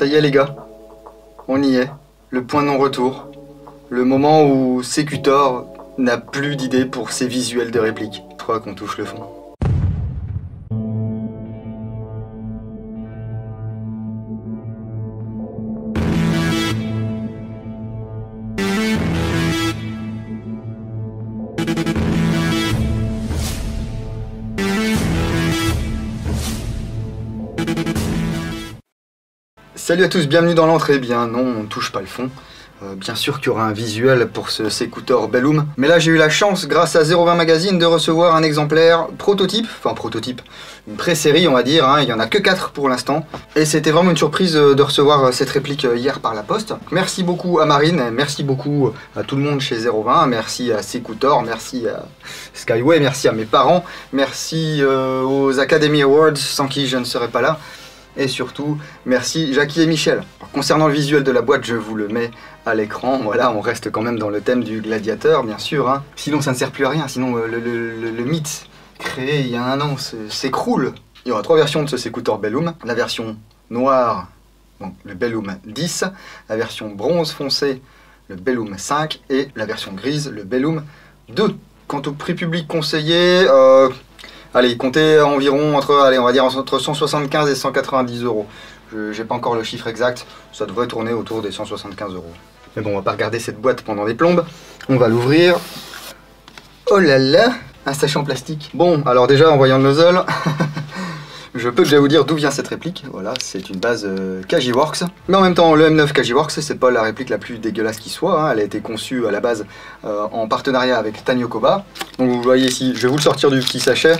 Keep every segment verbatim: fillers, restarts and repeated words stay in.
Ça y est les gars, on y est, le point non-retour, le moment où Secutor n'a plus d'idée pour ses visuels de réplique. Je crois qu'on touche le fond. Salut à tous, bienvenue dans l'entrée. Eh bien non, on ne touche pas le fond. Euh, bien sûr qu'il y aura un visuel pour ce Secutor Bellum. Mais là, j'ai eu la chance, grâce à zéro vingt Magazine, de recevoir un exemplaire prototype. Enfin, prototype, une pré-série, on va dire. Hein. Il n'y en a que quatre pour l'instant. Et c'était vraiment une surprise de recevoir cette réplique hier par la poste. Merci beaucoup à Marine, merci beaucoup à tout le monde chez zéro vingt. Merci à Secutor, merci à Skyway, merci à mes parents. Merci euh, aux Academy Awards, sans qui je ne serais pas là. Et surtout, merci Jackie et Michel. Alors, concernant le visuel de la boîte, je vous le mets à l'écran. Voilà, on reste quand même dans le thème du gladiateur, bien sûr. Hein. Sinon, ça ne sert plus à rien. Sinon, le, le, le, le mythe créé il y a un an s'écroule. Il y aura trois versions de ce Secutor Bellum. La version noire, donc le Bellum dix. La version bronze foncé, le Bellum cinq. Et la version grise, le Bellum deux. Quant au prix public conseillé... Euh Allez, comptez environ entre, allez, on va dire entre cent soixante-quinze et cent quatre-vingt-dix euros. Je n'ai pas encore le chiffre exact, ça devrait tourner autour des cent soixante-quinze euros. Mais bon, on va pas regarder cette boîte pendant des plombes. On va l'ouvrir. Oh là là, un sachet en plastique. Bon, alors déjà, en voyant le nozzle, je peux déjà vous dire d'où vient cette réplique. Voilà, c'est une base euh, KJWorks. Mais en même temps, le M neuf KJWorks, c'est pas la réplique la plus dégueulasse qui soit. Hein. Elle a été conçue à la base euh, en partenariat avec Tanio Kobayashi. Donc vous voyez ici, je vais vous le sortir du petit sachet.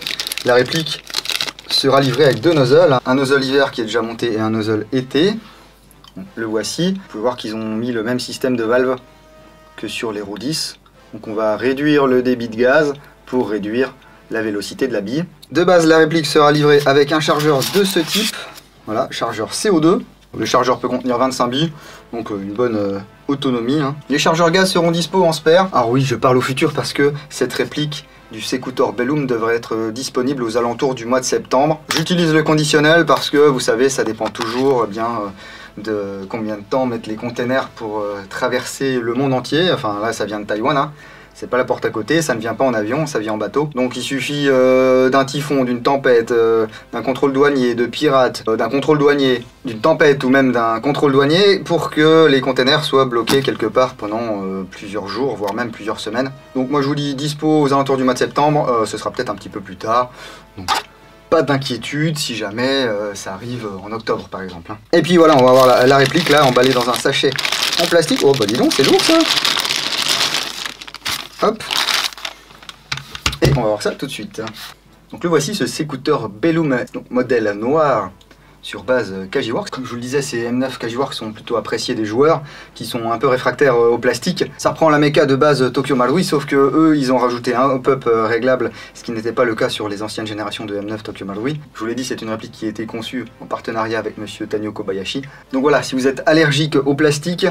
La réplique sera livrée avec deux nozzles, un nozzle hiver qui est déjà monté et un nozzle été. Le voici. Vous pouvez voir qu'ils ont mis le même système de valve que sur les roues dix. Donc on va réduire le débit de gaz pour réduire la vélocité de la bille. De base, la réplique sera livrée avec un chargeur de ce type. Voilà, chargeur C O deux. Le chargeur peut contenir vingt-cinq billes, donc une bonne euh, autonomie. Hein. Les chargeurs gaz seront dispo en spare. Alors oui, je parle au futur parce que cette réplique du Secutor Bellum devrait être disponible aux alentours du mois de septembre. J'utilise le conditionnel parce que, vous savez, ça dépend toujours eh bien euh, de combien de temps mettent les containers pour euh, traverser le monde entier. Enfin là, ça vient de Taïwan. Hein. C'est pas la porte à côté, ça ne vient pas en avion, ça vient en bateau. Donc il suffit euh, d'un typhon, d'une tempête, euh, d'un contrôle douanier, de pirates, euh, d'un contrôle douanier, d'une tempête ou même d'un contrôle douanier pour que les containers soient bloqués quelque part pendant euh, plusieurs jours, voire même plusieurs semaines. Donc moi je vous dis dispo aux alentours du mois de septembre, euh, ce sera peut-être un petit peu plus tard. Donc pas d'inquiétude si jamais euh, ça arrive en octobre par exemple. Hein. Et puis voilà, on va avoir la, la réplique là, emballée dans un sachet en plastique. Oh bah dis donc, c'est lourd ça! Hop, et on va voir ça tout de suite. Donc le voici, ce Secutor Bellum, donc modèle noir sur base KJWorks. Comme je vous le disais, ces M neuf KJWorks sont plutôt appréciés des joueurs qui sont un peu réfractaires au plastique. Ça reprend la méca de base Tokyo Marui, sauf que eux, ils ont rajouté un hop-up réglable, ce qui n'était pas le cas sur les anciennes générations de M neuf Tokyo Marui. Je vous l'ai dit, c'est une réplique qui a été conçue en partenariat avec Monsieur Tanio Kobayashi. Donc voilà, si vous êtes allergique au plastique,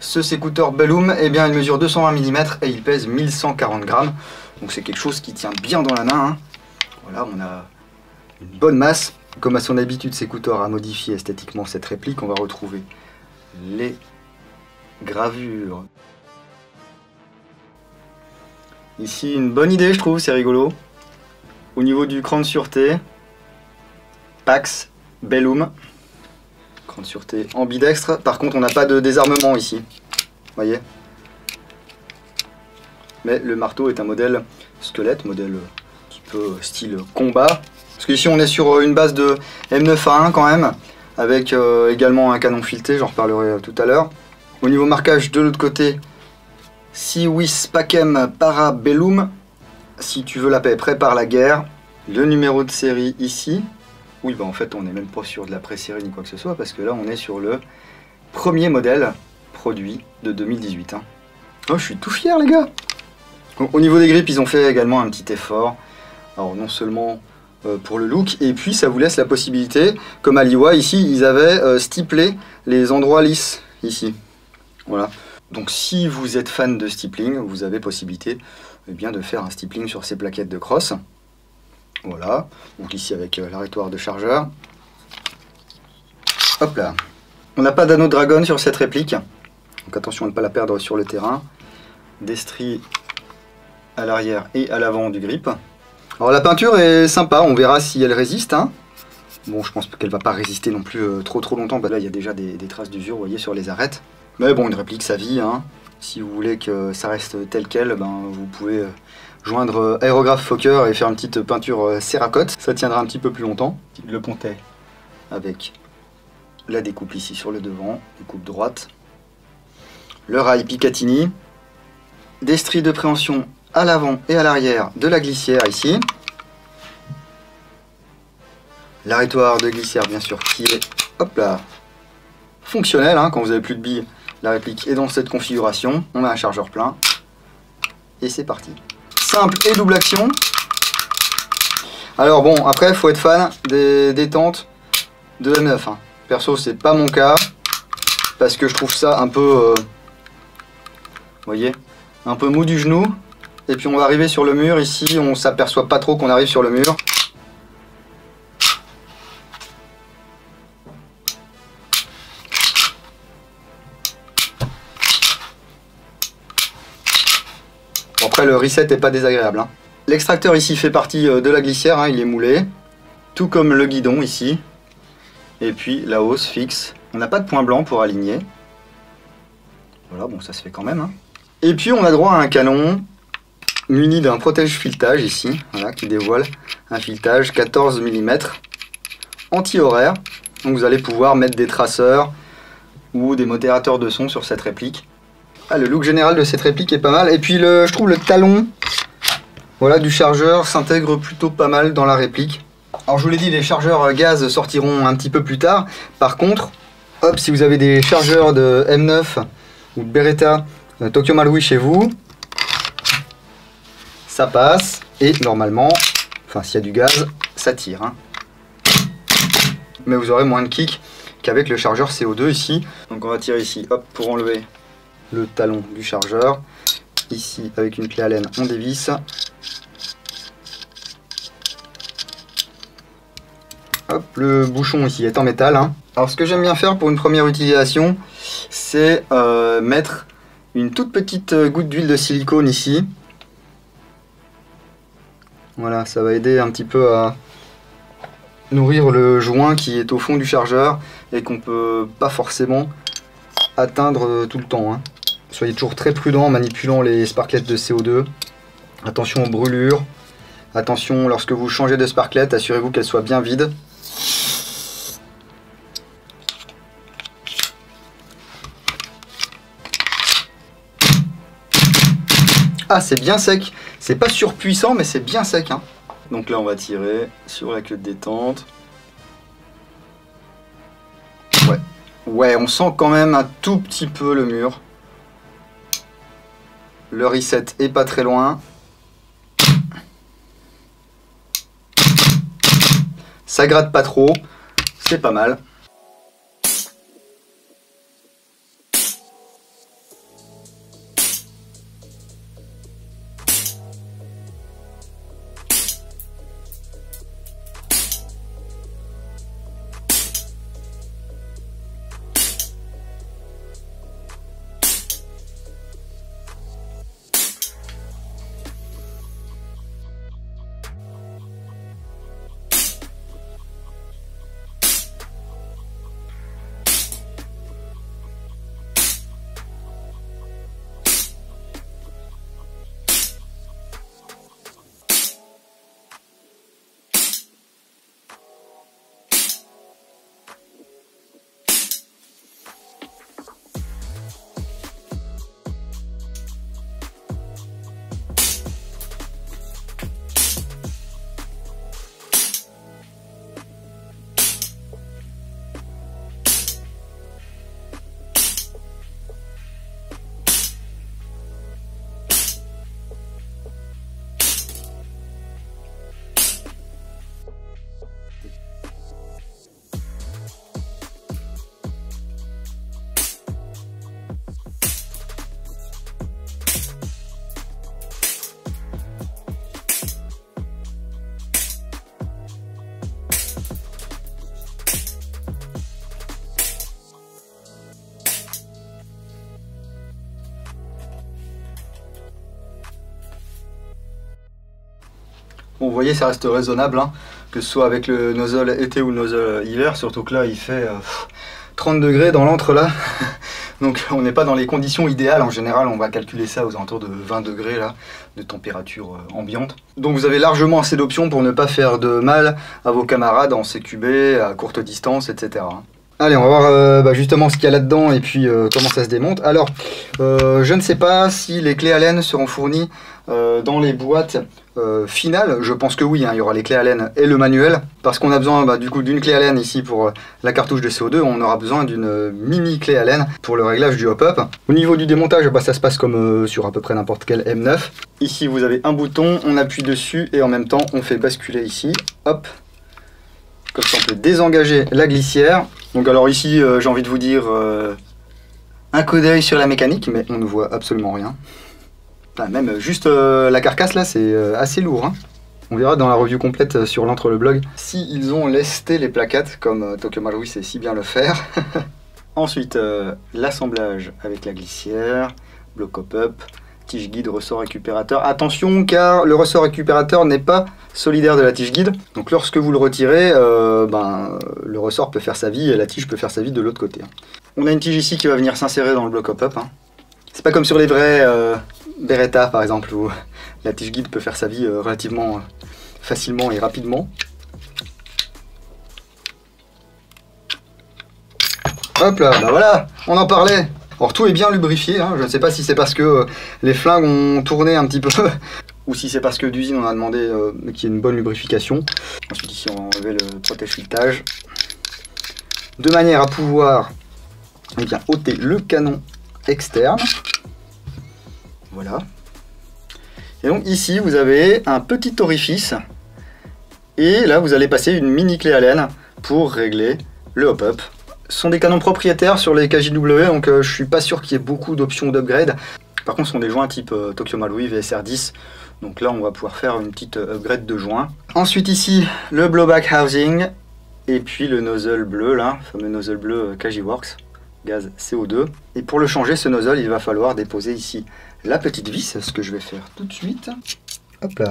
ce Secutor Bellum, eh bien, il mesure deux cent vingt millimètres et il pèse mille cent quarante grammes. Donc c'est quelque chose qui tient bien dans la main. Hein. Voilà, on a une bonne masse. Comme à son habitude, Secutor a modifié esthétiquement cette réplique. On va retrouver les gravures. Ici, une bonne idée, je trouve, c'est rigolo. Au niveau du cran de sûreté, Pax Bellum. De sûreté ambidextre, par contre on n'a pas de désarmement ici, voyez, mais le marteau est un modèle squelette, modèle un petit peu style combat, parce qu'ici on est sur une base de M neuf A un quand même, avec euh, également un canon fileté, j'en reparlerai tout à l'heure. Au niveau marquage de l'autre côté, Siwis Pacem Para Bellum, si tu veux la paix, prépare la guerre, le numéro de série ici. Oui, bah en fait, on n'est même pas sur de la pré-série ni quoi que ce soit, parce que là, on est sur le premier modèle produit de deux mille dix-huit. Hein. Oh, je suis tout fier, les gars. Au niveau des grippes, ils ont fait également un petit effort. Alors, non seulement euh, pour le look, et puis ça vous laisse la possibilité, comme à l'I W A, ici, ils avaient euh, stiplé les endroits lisses, ici. Voilà. Donc, si vous êtes fan de stipling, vous avez possibilité eh bien, de faire un stipling sur ces plaquettes de crosse. Voilà, donc ici avec l'arrêtoire de chargeur. Hop là, On n'a pas d'anneau dragon sur cette réplique, donc attention à ne pas la perdre sur le terrain. Destri à l'arrière et à l'avant du grip. Alors la peinture est sympa, on verra si elle résiste. Hein. Bon, je pense qu'elle va pas résister non plus euh, trop trop longtemps. Bah, là, il y a déjà des, des traces d'usure, vous voyez, sur les arêtes. Mais bon, une réplique, ça vit. Hein. Si vous voulez que ça reste tel quel, ben, vous pouvez euh, joindre euh, aérographe Fokker et faire une petite peinture euh, Cerakote. Ça tiendra un petit peu plus longtemps. Le pontet avec la découpe ici sur le devant, découpe droite. Le rail Picatinny. Des stries de préhension à l'avant et à l'arrière de la glissière ici. L'arrêtoire de glissière, bien sûr, qui est hop là, fonctionnel. Hein, quand vous n'avez plus de billes, la réplique est dans cette configuration. On a un chargeur plein. Et c'est parti. Simple et double action. Alors bon, après, il faut être fan des, des tentes de la neuf. Hein. Perso, c'est pas mon cas. Parce que je trouve ça un peu... Euh, vous voyez, un peu mou du genou. Et puis on va arriver sur le mur. Ici, on s'aperçoit pas trop qu'on arrive sur le mur. Après, le reset n'est pas désagréable. Hein. L'extracteur ici fait partie de la glissière, hein, il est moulé, tout comme le guidon ici. Et puis la hausse fixe. On n'a pas de point blanc pour aligner. Voilà, bon, ça se fait quand même. Hein. Et puis on a droit à un canon muni d'un protège-filetage ici, voilà, qui dévoile un filetage quatorze millimètres anti-horaire. Donc vous allez pouvoir mettre des traceurs ou des modérateurs de son sur cette réplique. Ah, le look général de cette réplique est pas mal. Et puis le, je trouve le talon, voilà, du chargeur s'intègre plutôt pas mal dans la réplique. Alors je vous l'ai dit, les chargeurs gaz sortiront un petit peu plus tard. Par contre, hop, si vous avez des chargeurs de M neuf ou de Beretta de Tokyo Marui chez vous, ça passe. Et normalement, enfin s'il y a du gaz, ça tire. Hein. Mais vous aurez moins de kick qu'avec le chargeur C O deux ici. Donc on va tirer ici, hop, pour enlever le talon du chargeur. Ici, avec une clé Allen, on dévisse. Hop, le bouchon ici est en métal. Hein. Alors, ce que j'aime bien faire pour une première utilisation, c'est euh, mettre une toute petite goutte d'huile de silicone ici. Voilà, ça va aider un petit peu à nourrir le joint qui est au fond du chargeur et qu'on peut pas forcément atteindre tout le temps. Hein. Soyez toujours très prudent en manipulant les sparklets de C O deux. Attention aux brûlures. Attention, lorsque vous changez de sparklet, assurez-vous qu'elle soit bien vide. Ah, c'est bien sec. C'est pas surpuissant, mais c'est bien sec. Hein. Donc là, on va tirer sur la queue de détente. Ouais. Ouais, on sent quand même un tout petit peu le mur. Le reset est pas très loin. Ça gratte pas trop, c'est pas mal. Bon, vous voyez, ça reste raisonnable, hein, que ce soit avec le nozzle été ou le nozzle hiver, surtout que là, il fait euh, trente degrés dans l'antre là. Donc on n'est pas dans les conditions idéales, en général on va calculer ça aux alentours de vingt degrés là, de température ambiante. Donc vous avez largement assez d'options pour ne pas faire de mal à vos camarades en C Q B, à courte distance, et cetera. Allez, on va voir euh, bah, justement ce qu'il y a là-dedans et puis euh, comment ça se démonte. Alors, euh, je ne sais pas si les clés Allen seront fournies euh, dans les boîtes euh, finales. Je pense que oui, hein, il y aura les clés Allen et le manuel. Parce qu'on a besoin bah, du coup d'une clé Allen ici pour euh, la cartouche de C O deux. On aura besoin d'une euh, mini clé Allen pour le réglage du hop-up. Au niveau du démontage, bah, ça se passe comme euh, sur à peu près n'importe quel M neuf. Ici, vous avez un bouton, on appuie dessus et en même temps, on fait basculer ici. Hop. Comme ça, on peut désengager la glissière. Donc alors ici, euh, j'ai envie de vous dire euh, un coup d'œil sur la mécanique, mais on ne voit absolument rien. Enfin, même juste euh, la carcasse là, c'est euh, assez lourd, hein. On verra dans la review complète sur l'antre le blog si ils ont lesté les placates, comme euh, Tokyo Marui sait si bien le faire. Ensuite, euh, l'assemblage avec la glissière, bloc hop-up, tige guide, ressort récupérateur. Attention car le ressort récupérateur n'est pas solidaire de la tige guide. Donc lorsque vous le retirez, euh, ben, le ressort peut faire sa vie et la tige peut faire sa vie de l'autre côté. On a une tige ici qui va venir s'insérer dans le bloc hop-up. Hein. C'est pas comme sur les vrais euh, Beretta par exemple où la tige guide peut faire sa vie euh, relativement euh, facilement et rapidement. Hop là, ben voilà, on en parlait. Alors tout est bien lubrifié, hein. Je ne sais pas si c'est parce que euh, les flingues ont tourné un petit peu ou si c'est parce que d'usine on a demandé euh, qu'il y ait une bonne lubrification. Ensuite ici on va enlever le protège-filetage de manière à pouvoir eh bien, ôter le canon externe. Voilà. Et donc ici vous avez un petit orifice et là vous allez passer une mini clé Allen pour régler le hop-up. Ce sont des canons propriétaires sur les K J W, donc euh, je suis pas sûr qu'il y ait beaucoup d'options d'upgrade. Par contre, ce sont des joints type euh, Tokyo Marui, V S R dix, donc là on va pouvoir faire une petite euh, upgrade de joints. Ensuite ici, le blowback housing, et puis le nozzle bleu, là, le fameux nozzle bleu euh, KJWorks, gaz C O deux. Et pour le changer, ce nozzle, il va falloir déposer ici la petite vis, ce que je vais faire tout de suite. Hop là.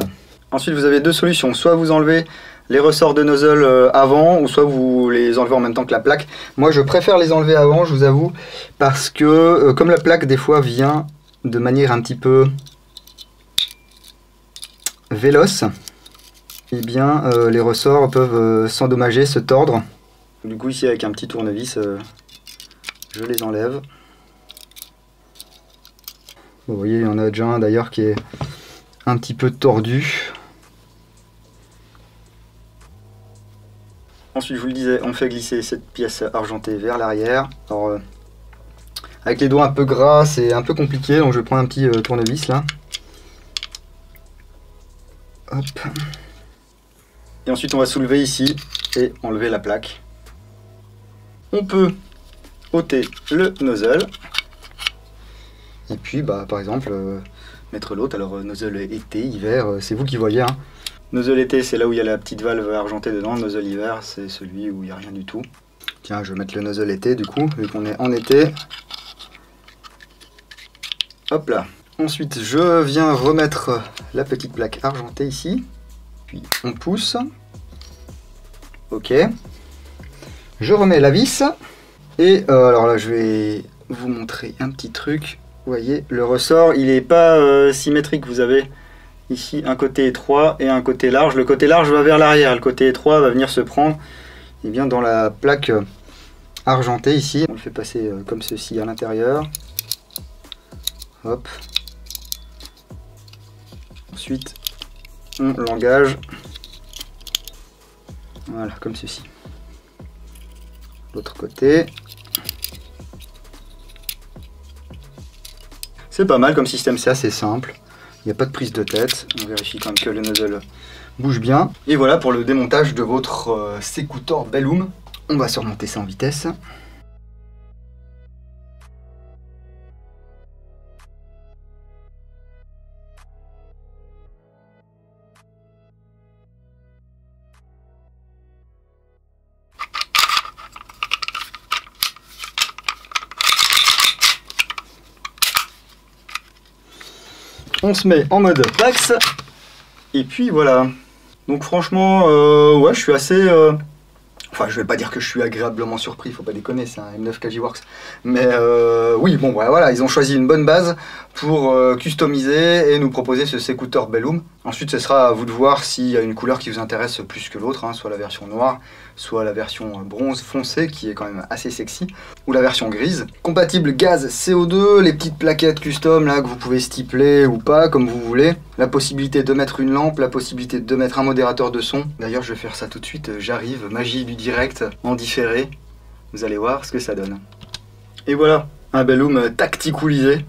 Ensuite, vous avez deux solutions, soit vous enlevez les ressorts de nozzle avant ou soit vous les enlevez en même temps que la plaque. Moi je préfère les enlever avant, je vous avoue, parce que euh, comme la plaque des fois vient de manière un petit peu véloce, et eh bien euh, les ressorts peuvent euh, s'endommager, se tordre. Du coup ici avec un petit tournevis, euh, je les enlève. Vous voyez, il y en a déjà un d'ailleurs qui est un petit peu tordu. Ensuite, je vous le disais, on fait glisser cette pièce argentée vers l'arrière. Alors, euh, avec les doigts un peu gras, c'est un peu compliqué, donc je vais prendre un petit euh, tournevis là. Hop. Et ensuite, on va soulever ici et enlever la plaque. On peut ôter le nozzle. Et puis, bah, par exemple, euh, mettre l'autre. Alors, euh, nozzle été, hiver, euh, c'est vous qui voyez, hein. Nozzle été, c'est là où il y a la petite valve argentée dedans. Nozzle hiver, c'est celui où il n'y a rien du tout. Tiens, je vais mettre le nozzle été du coup, vu qu'on est en été. Hop là. Ensuite, je viens remettre la petite plaque argentée ici. Puis on pousse. Ok. Je remets la vis. Et euh, alors là, je vais vous montrer un petit truc. Vous voyez, le ressort, il n'est pas euh, symétrique. Vous avez... ici, un côté étroit et un côté large. Le côté large va vers l'arrière. Le côté étroit va venir se prendre eh bien, dans la plaque argentée ici. On le fait passer comme ceci à l'intérieur. Hop. Ensuite, on l'engage. Voilà, comme ceci. L'autre côté. C'est pas mal comme système, c'est assez simple. Il n'y a pas de prise de tête, on vérifie quand même que le nozzle bouge bien. Et voilà pour le démontage de votre euh, Secutor Bellum. On va surmonter ça en vitesse. On se met en mode Pax, et puis voilà. Donc franchement, euh, ouais, je suis assez... Euh, enfin, je vais pas dire que je suis agréablement surpris, faut pas déconner, c'est un M neuf KJWorks. Mais euh, oui, bon, voilà, voilà, ils ont choisi une bonne base pour euh, customiser et nous proposer ce Secutor Bellum. Ensuite, ce sera à vous de voir s'il y a une couleur qui vous intéresse plus que l'autre, hein, soit la version noire, soit la version bronze foncé, qui est quand même assez sexy, ou la version grise. Compatible gaz, C O deux, les petites plaquettes custom là que vous pouvez stippler ou pas, comme vous voulez. La possibilité de mettre une lampe, la possibilité de mettre un modérateur de son. D'ailleurs, je vais faire ça tout de suite, j'arrive, magie du direct, en différé. Vous allez voir ce que ça donne. Et voilà, un Bellum tacticoulisé.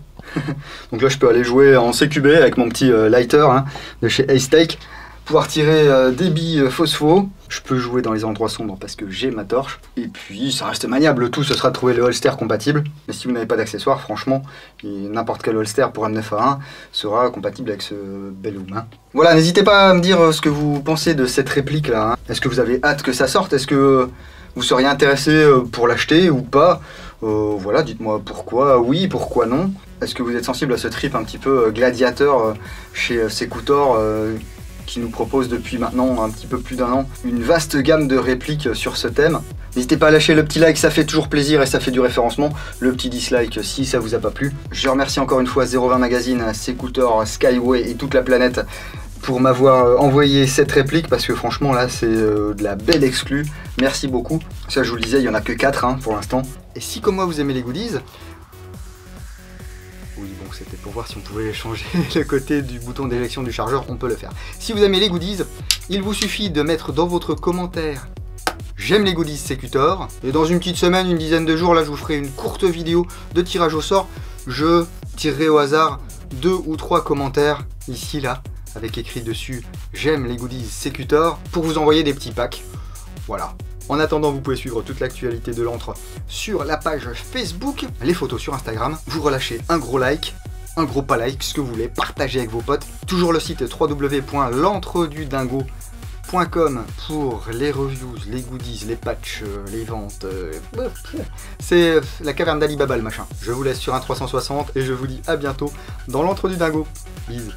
Donc là, je peux aller jouer en C Q B avec mon petit euh, lighter hein, de chez AceTech. Pouvoir tirer euh, des billes euh, phosphos. Je peux jouer dans les endroits sombres parce que j'ai ma torche. Et puis, ça reste maniable. Le tout, ce sera de trouver le holster compatible. Mais si vous n'avez pas d'accessoires, franchement, n'importe quel holster pour un neuf A un sera compatible avec ce Bellum. Hein. Voilà, n'hésitez pas à me dire ce que vous pensez de cette réplique-là. Hein. Est-ce que vous avez hâte que ça sorte? Est-ce que vous seriez intéressé pour l'acheter ou pas? euh, Voilà, dites-moi pourquoi oui, pourquoi non. Est-ce que vous êtes sensible à ce trip un petit peu gladiateur chez Secutor euh, qui nous propose depuis maintenant un petit peu plus d'un an une vaste gamme de répliques sur ce thème? N'hésitez pas à lâcher le petit like, ça fait toujours plaisir et ça fait du référencement. Le petit dislike si ça vous a pas plu. Je remercie encore une fois zéro vingt Magazine, Secutor, Skyway et toute la planète pour m'avoir envoyé cette réplique parce que franchement là c'est de la belle exclue. Merci beaucoup. Ça je vous le disais, il n'y en a que quatre hein, pour l'instant. Et si comme moi vous aimez les goodies... Oui, bon, c'était pour voir si on pouvait changer le côté du bouton d'éjection du chargeur, on peut le faire. Si vous aimez les goodies, il vous suffit de mettre dans votre commentaire « J'aime les goodies Secutor » et dans une petite semaine, une dizaine de jours, là, je vous ferai une courte vidéo de tirage au sort. Je tirerai au hasard deux ou trois commentaires ici, là, avec écrit dessus « J'aime les goodies Secutor » pour vous envoyer des petits packs. Voilà. En attendant, vous pouvez suivre toute l'actualité de l'antre sur la page Facebook, les photos sur Instagram. Vous relâchez un gros like, un gros pas like, ce que vous voulez, partagez avec vos potes. Toujours le site w w w point l'antre du dingo point com pour les reviews, les goodies, les patchs, les ventes. C'est la caverne d'Ali Baba le machin. Je vous laisse sur un trois cent soixante et je vous dis à bientôt dans l'antre du dingo. Bisous.